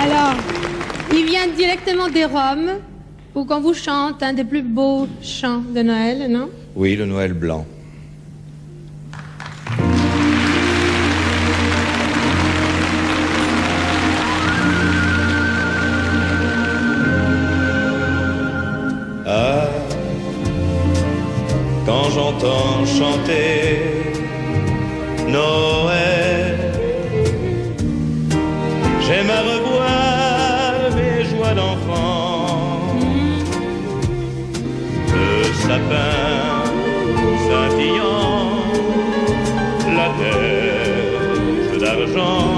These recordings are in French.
Alors, ils viennent directement des Roms, où qu'on vous chante un des plus beaux chants de Noël, non? Oui, le Noël blanc. Ah, quand j'entends chanter Noël, j'aime à revoir mes joies d'enfant. Le sapin scintillant, la neige d'argent,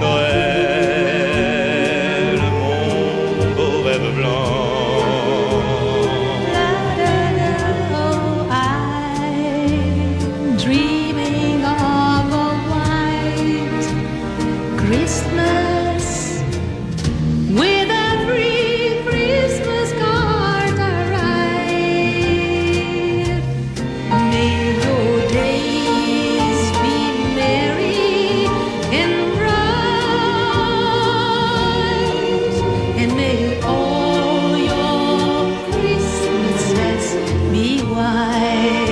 Noël, mon beau rêve blanc. Christmas, with every Christmas card I write, may your days be merry and bright, and may all your Christmases be white.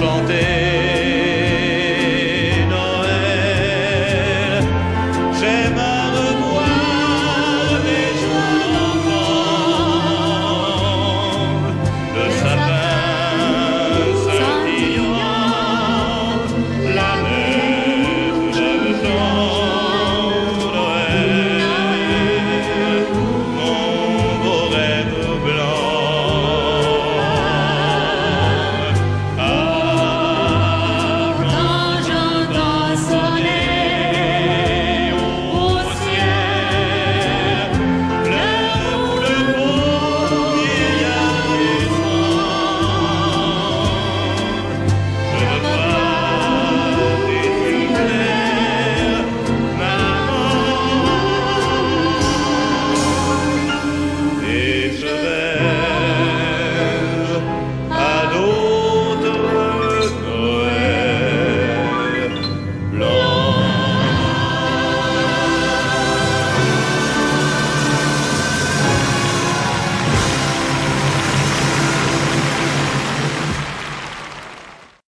Chanter